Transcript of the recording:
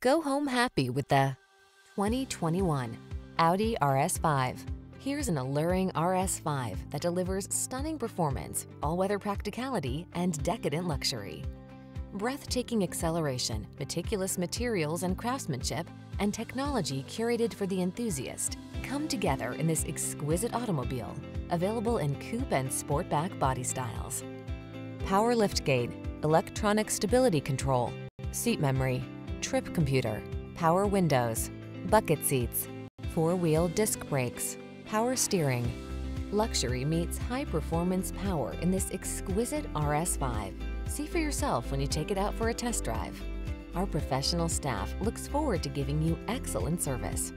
Go home happy with the 2021 Audi RS5. Here's an alluring RS5 that delivers stunning performance, all-weather practicality, and decadent luxury. Breathtaking acceleration, meticulous materials and craftsmanship, and technology curated for the enthusiast come together in this exquisite automobile, available in coupe and sportback body styles. Power liftgate, electronic stability control, seat memory, trip computer, power windows, bucket seats, four-wheel disc brakes, power steering. Luxury meets high-performance power in this exquisite RS5. See for yourself when you take it out for a test drive. Our professional staff looks forward to giving you excellent service.